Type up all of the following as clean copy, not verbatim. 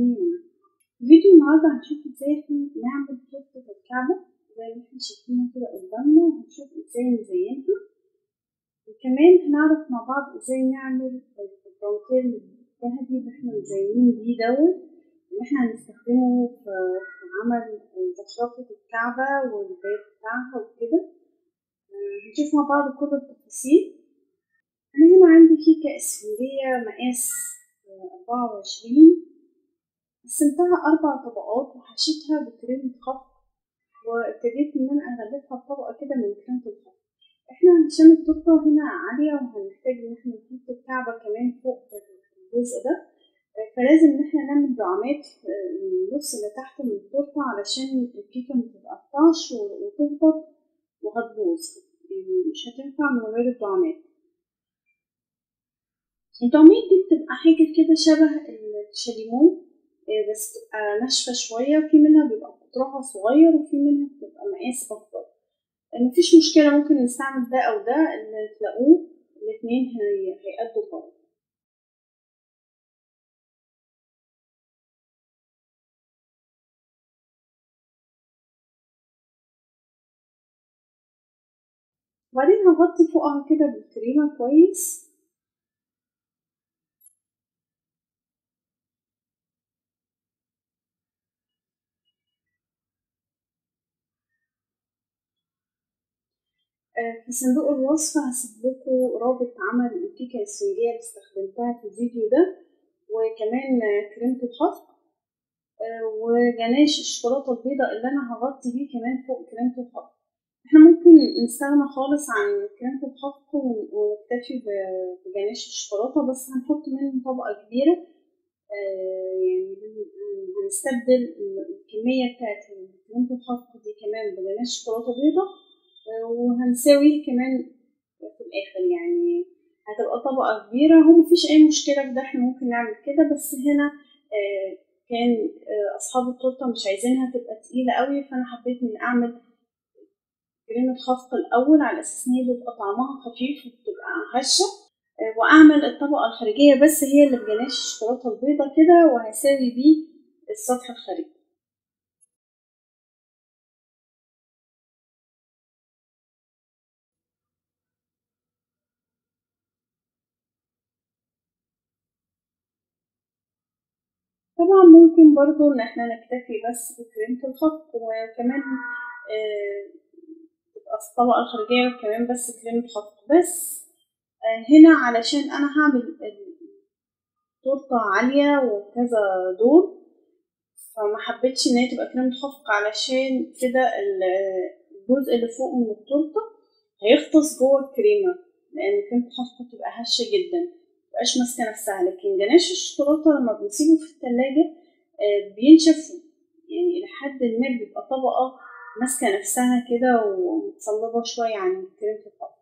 ميول. فيديو النهارده هنشوف ازاي احنا نعمل خطة الكعبة زي ما احنا شايفينها كده قدامنا، وهنشوف ازاي نزينها، وكمان هنعرف مع بعض ازاي نعمل التوتير الذهبي اللي احنا مزينين بيه دوت، اللي احنا هنستخدمه في عمل زخرفة الكعبة والباب بتاعها وكده. هنشوف مع بعض كل التفاصيل. أنا هنا عندي كيكة إسفنجية مقاس 24، قسمتها 4 طبقات وحشيتها بكريمة خفق، وابتديت إن أنا أغلفها بطبقة كده من كريمة الخفق. إحنا علشان التورتة هنا عالية وهنحتاج إن إحنا نحط الكعبة كمان فوق الجزء ده، فلازم إن إحنا نعمل دعامات النص اللي تحت من التورتة علشان الكيكة متتقطعش وتهبط وهتبوظ، يعني مش هتنفع من غير الدعامات. الدعمية دي بتبقى حاجة كده شبه الشاليمون بس بتبقى ناشفة شوية، في منها بيبقى قطرها صغير وفي منها بتبقى مقاس أكبر. مفيش مشكلة، ممكن نستعمل ده أو ده اللي تلاقوه، الاتنين هيأدوا غرض. وبعدين هغطي فوقها كده بالكريمة كويس. في صندوق الوصف هسيبلكوا رابط عمل الكيكة الإسفنجية اللي استخدمتها في الفيديو ده، وكمان كريمة الخفق وجناش الشوكولاتة البيضاء اللي أنا هغطي بيه كمان فوق كريمة الخفق. احنا ممكن نستغنى خالص عن كريمة الخفق ونكتفي بجناش الشوكولاتة، بس هنحط منه طبقة كبيرة، يعني هنستبدل الكمية بتاعت كريمة الخفق دي كمان بجناش شوكولاتة بيضاء، وهنساويه كمان في الآخر، يعني هتبقى طبقة كبيرة. هو مفيش أي مشكلة في ده، احنا ممكن نعمل كده، بس هنا كان أصحاب التورتة مش عايزينها تبقى تقيلة قوي، فأنا حبيت إني أعمل كريمة خفق الأول على أساس إن هي بيبقى طعمها خفيف وبتبقى هشة، وأعمل الطبقة الخارجية بس هي اللي بجناش الشوكولاتة البيضة كده، وهساوي بيه السطح الخارجي. طبعا ممكن برضو ان احنا نكتفي بس بكريمة الخفق، وكمان تبقى الطبقة الخارجية كمان بس كريمة خفق بس. هنا علشان انا هعمل التورتة عالية وكذا دور، فما حبيتش ان هي تبقى كريمة خفق، علشان كده الجزء اللي فوق من التورتة هيغطس جوه الكريمة، لان كريمة الخفق بتبقى هشة جدا مبقاش ماسكه نفسها. لكن جناش الشوكولاته لما بنسيبه في التلاجة بينشف، يعني الى حد ما بيبقى طبقه ماسكه نفسها كده ومتصلبه شويه عن كريمه الخفق.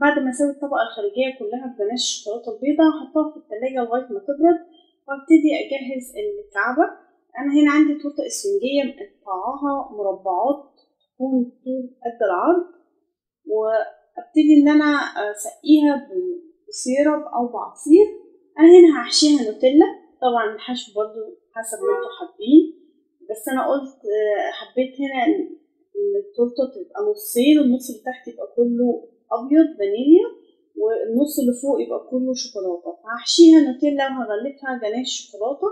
بعد ما اسوي الطبقة الخارجية كلها بجناش الشوكولاتة البيضاء هحطها في التلاجة لغاية ما تبرد، وابتدي اجهز الكعبة. انا هنا عندي تورتة اسفنجية مقطعاها مربعات تكون طول قد العرض، وابتدي ان انا اسقيها بسيرب او بعصير. انا هنا هحشيها نوتيلا، طبعا الحشو برضو حسب ما انتوا حابين، بس انا قلت حبيت هنا التورتة تبقى نصين، والنص اللي تحت يبقى كله ابيض فانيليا، والنص اللي فوق يبقى كله شوكولاته. هحشيها نوتيلا وهغلفها جناش شوكولاته.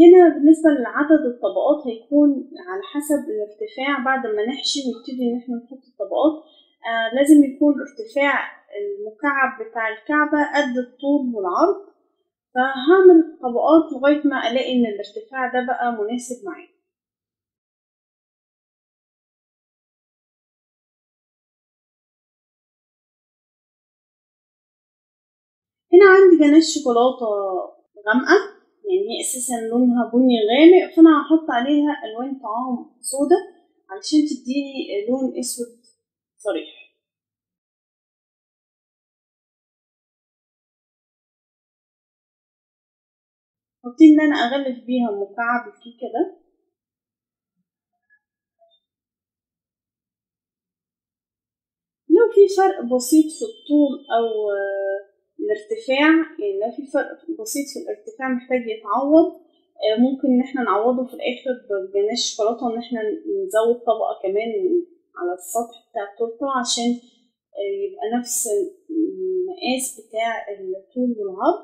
هنا بالنسبه لعدد الطبقات هيكون على حسب الارتفاع، بعد ما نحشي نبتدي ان احنا نحط الطبقات. لازم يكون ارتفاع المكعب بتاع الكعبه قد الطول والعرض، فهعمل طبقات لغايه ما الاقي ان الارتفاع ده بقى مناسب معايا. هنا عندي جناش شوكولاتة غامقة، يعني هي اساسا لونها بني غامق، فانا هحط عليها الوان طعام سودا علشان تديني لون اسود صريح. حطيت ان انا اغلف بيها مكعب الكيكه ده، لو في فرق بسيط في الطول او الارتفاع، يعني لو في فرق بسيط في الارتفاع محتاج يتعوض، ممكن ان احنا نعوضه في الاخر بجناش شوكولاته، وان احنا نزود طبقه كمان على السطح بتاع التورته عشان يبقى نفس المقاس بتاع الطول والعرض،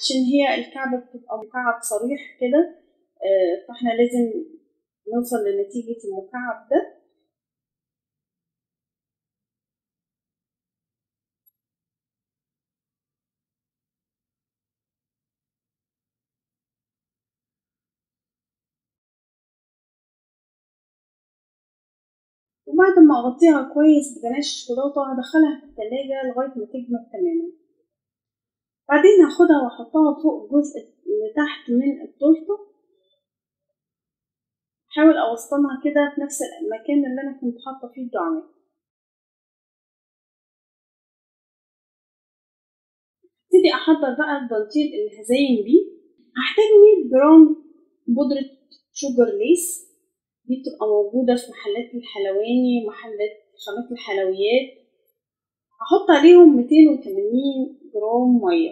عشان هي الكعبه بتبقى مكعب صريح كده، فاحنا لازم نوصل لنتيجه المكعب ده. وبعد ما اغطيها كويس بجناش الشوكولاته هدخلها في التلاجة لغاية ما تجمد تماما، بعدين هاخدها واحطها فوق الجزء اللي تحت من التورته، احاول اوسطنها كده في نفس المكان اللي انا كنت حاطه فيه الدعامات. هبتدي احضر بقى الدانتيل اللي هزين بيه. هحتاج 100 جرام بودرة شوجر ليس، دي بتبقى موجودة في محلات الحلواني ومحلات خامات الحلويات. هحط عليهم 280 جرام مية،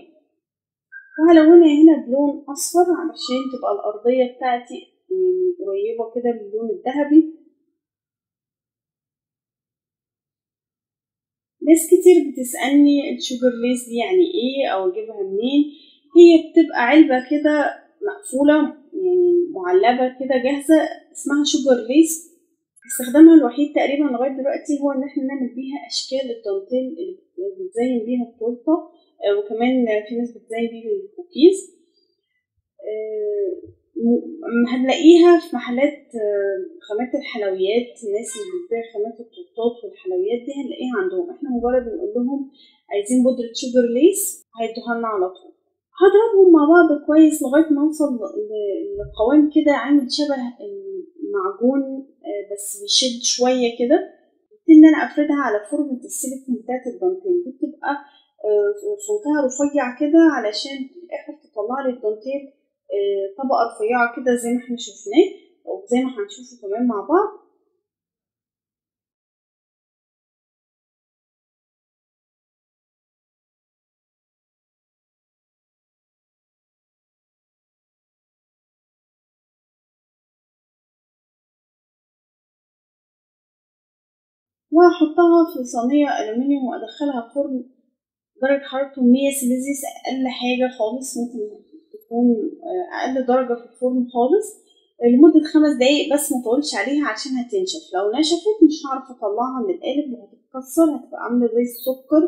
وهلونها هنا بلون أصفر علشان تبقى الأرضية بتاعتي قريبة كده من اللون الذهبي. ناس كتير بتسألني الشوجر ليس دي يعني ايه أو اجيبها منين. هي بتبقى علبة كده مقفولة يعني معلبة كده جاهزة اسمها شوجر ليس. استخدامها الوحيد تقريبا لغاية دلوقتي هو ان احنا نعمل بيها اشكال الدانتيل اللي بتزين بيها التورته، وكمان في ناس بتزين بيها الكوكيز. هنلاقيها في محلات خامات الحلويات، الناس اللي بتبيع خامات التورتات والحلويات دي هنلاقيها عندهم. احنا مجرد بنقول لهم عايزين بودرة شوجر ليس هيدوها لنا على طول. هضربهم مع بعض كويس لغاية ما اوصل لقوام كده عامل شبه المعجون بس بيشد شوية كده. ابتدي ان انا افردها على فورمة السيليكون بتاعت الدانتيل، دي بتبقى صوتها رفيع كده علشان في الاخر تطلعلي الدانتيل طبقة رفيعة كده زي ما احنا شفناه وزي ما هنشوفه كمان مع بعض. وهحطها في صينية ألمنيوم وأدخلها فرن درجة حرارته 100 سليزيوس أقل حاجة خالص، ممكن تكون أقل درجة في الفرن خالص، لمدة 5 دقايق بس مطولش عليها عشان هتنشف. لو نشفت مش هعرف أطلعها من القالب وهتتكسر، هتبقى عاملة زي السكر،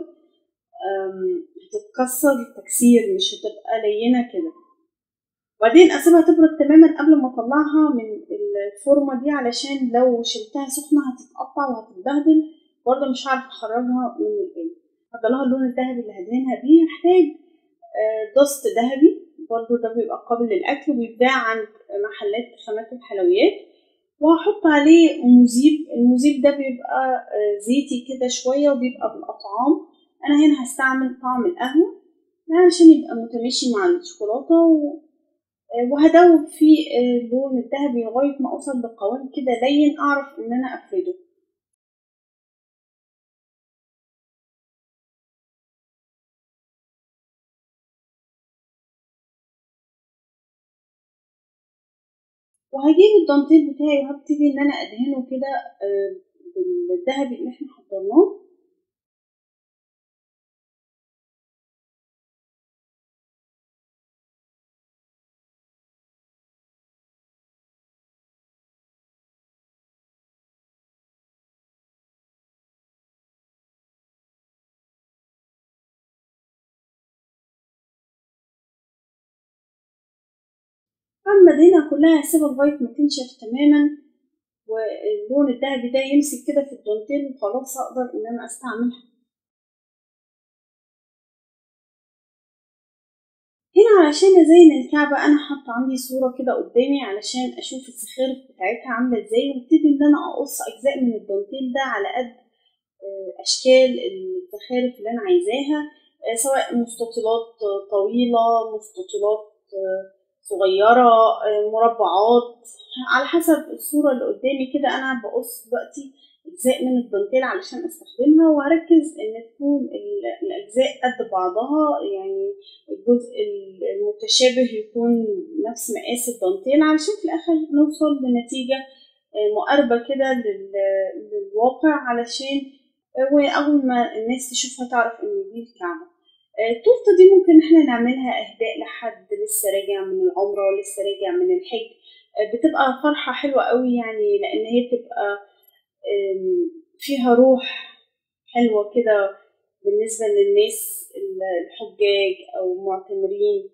هتتكسر تكسير مش هتبقى لينة كده. وبعدين اسيبها تبرد تماما قبل ما اطلعها من الفورمه دي، علشان لو شلتها سخنه هتتقطع وهتتبهدل، برضه مش هعرف اخرجها من القالب. هضلها اللون الذهبي اللي هدهنها بيه. هحتاج دست ذهبي برضه، ده بيبقى قابل للاكل وبيتباع عند محلات خامات الحلويات. وهحط عليه مذيب، المذيب ده بيبقى زيتي كده شويه وبيبقى بالاطعام. انا هنا هستعمل طعم القهوه علشان يبقى متماشي مع الشوكولاته، وهدوب فيه اللون الذهبي لغاية ما اوصل لقوام كده لين اعرف ان انا افرده. وهجيب الدانتيل بتاعي وهبتدي ان انا ادهنه كده بالذهبي اللي احنا حضرناه. أما الدهنة كلها هسيبها لغاية ما تنشف تماما واللون الذهبي ده يمسك كده في الدانتيل، وخلاص أقدر إن أنا أستعملها. هنا علشان ازين الكعبة انا حاطة عندي صورة كده قدامي علشان اشوف الزخارف بتاعتها عاملة ازاي، وابتدي ان انا اقص اجزاء من الدانتيل ده على قد اشكال الزخارف اللي انا عايزاها، سواء مستطيلات طويلة، مستطيلات صغيرة، مربعات، على حسب الصورة اللي قدامي. كده انا بقص دلوقتي اجزاء من الدانتيل علشان استخدمها، وهركز ان تكون الاجزاء قد بعضها، يعني الجزء المتشابه يكون نفس مقاس الدانتيل علشان في الاخر نوصل لنتيجة مقاربة كده للواقع، علشان واول ما الناس تشوفها تعرف ان دي الكعبة. التورته دي ممكن احنا نعملها اهداء لحد لسه راجع من العمرة ولسه راجع من الحج، بتبقى فرحة حلوة قوي يعني، لان هي بتبقى فيها روح حلوة كده بالنسبة للناس الحجاج أو المعتمرين.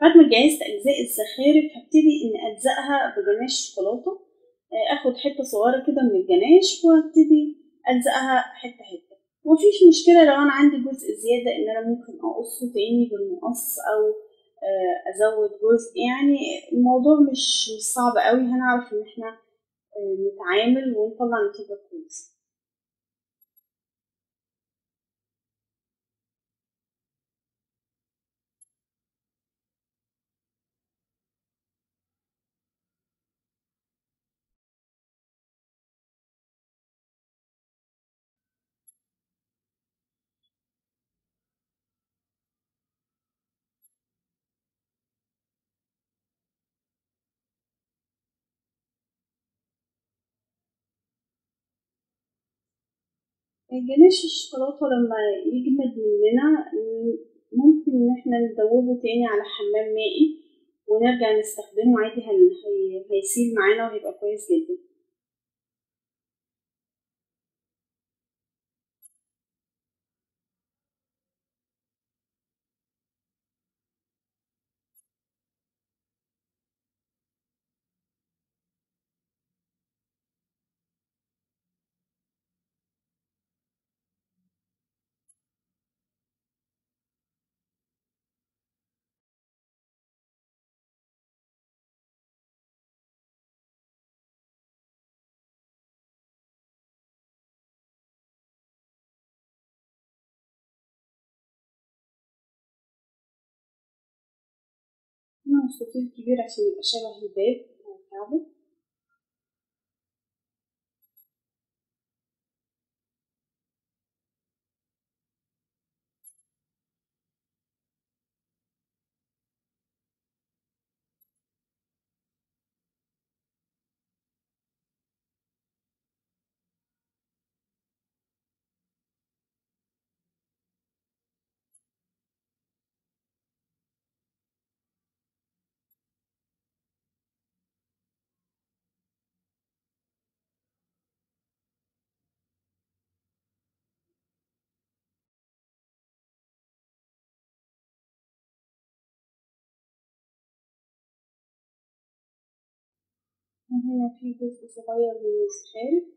بعد ما جهزت أجزاء الزخارف هبتدي إن ألزقها بجناش شوكولاتة، آخد حتة صغيرة كده من الجناش وابتدي ألزقها حتة حتة. مفيش مشكلة لو أنا عندي جزء زيادة إن أنا ممكن أقصه تاني بالمقص أو أزود جزء، يعني الموضوع مش صعب قوي، هنعرف إن احنا نتعامل ونطلع نتيجة كويسة. الجناش الشوكولاتة لما يجمد مننا ممكن ان احنا نذوبه تاني على حمام مائي ونرجع نستخدمه عادي، هيسيل معانا وهيبقى كويس جدا. مستطيل كبير عشان يبقى شبه الباب بتاع الكعبة. هنا في جزء صغير من الزخارف،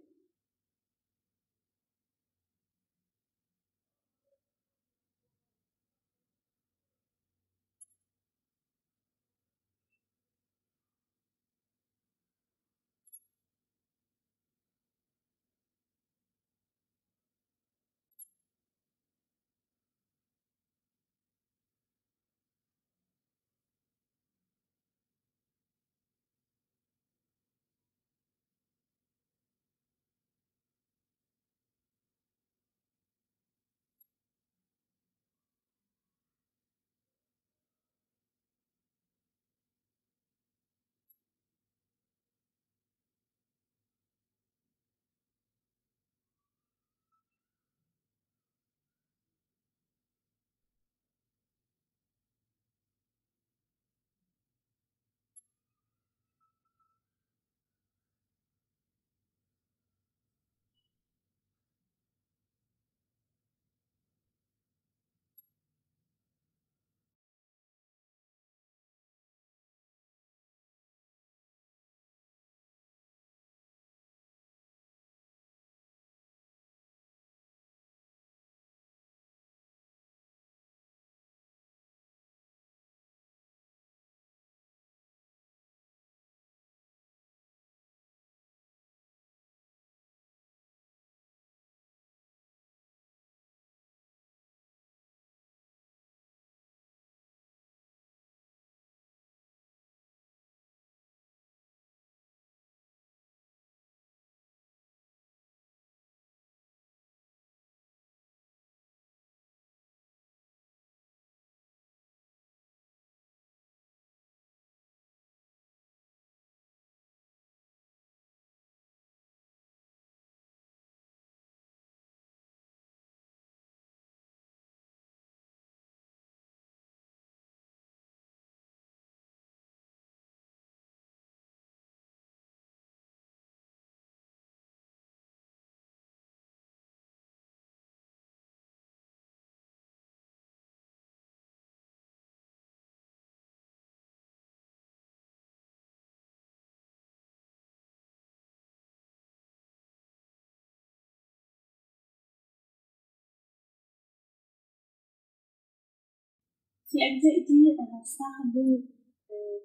في الأجزاء دي أنا هستخدم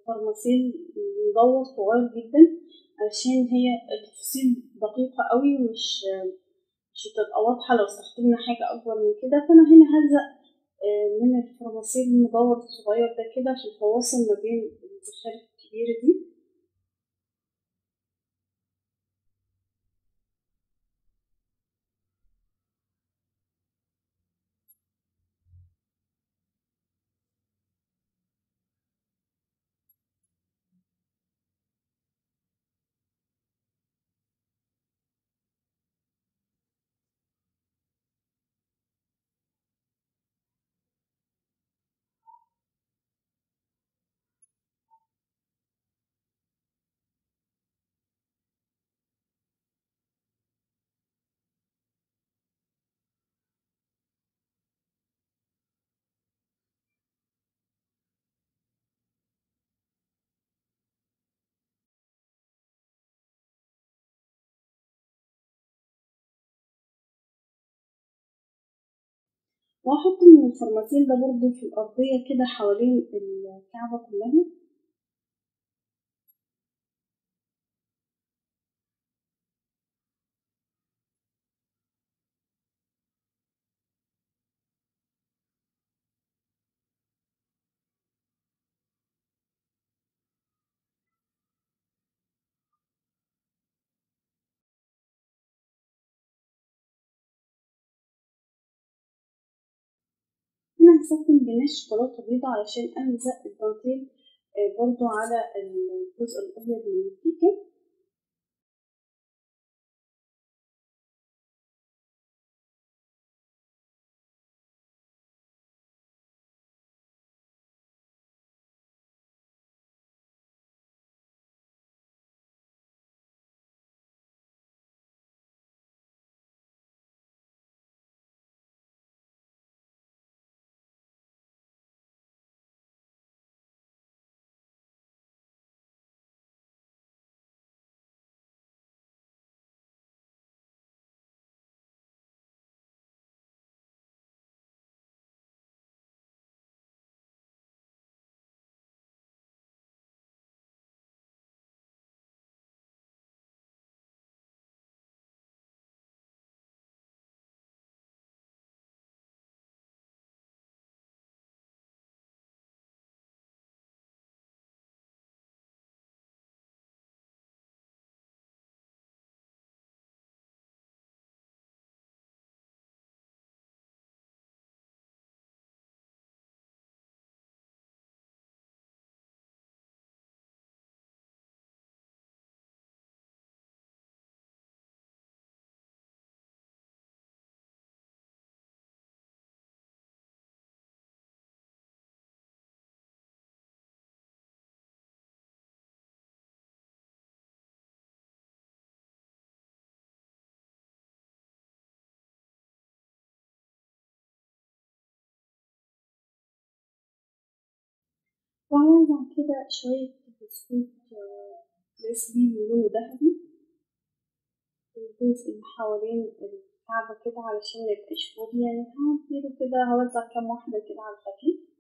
فرماسيل مدور صغير جدا علشان هي التفاصيل دقيقة قوي مش هتبقى واضحة لو استخدمنا حاجة أكبر من كده. فأنا هنا هلزق من الفرماسيل المدور الصغير ده كده عشان فواصل ما بين الزخارف الكبيرة دي. وأحط من الفرماسيل ده برضه في الأرضية كده حوالين الكعبة كلها. أنا هستخدم جناش شوكولاتة بيضة علشان ألزق الدانتيل برضو على الجزء الأبيض من الكيكة. وهوزع كده شوية بسكوت كريسبي من لونه دهبي في الجزء اللي حوالين الكعبة كده علشان ميبقاش فاضي، يعني هعمله كده هوزع كام واحدة كده على الخفيف.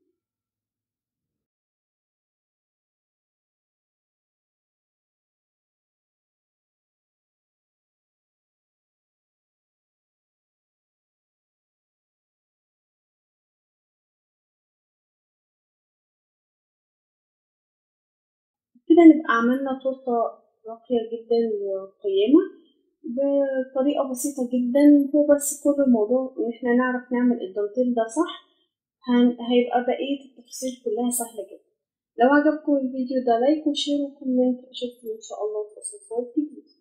كده نبقى عملنا تورتة راقية جدا وقيمة بطريقة بسيطة جدا. هو بس كل الموضوع ان احنا نعرف نعمل الدانتيل ده صح، هيبقى بقية التفاصيل كلها سهلة جدا. لو عجبكم الفيديو ده لايك وشير وكومنت، اشوفكم ان شاء الله في وصفات جديدة.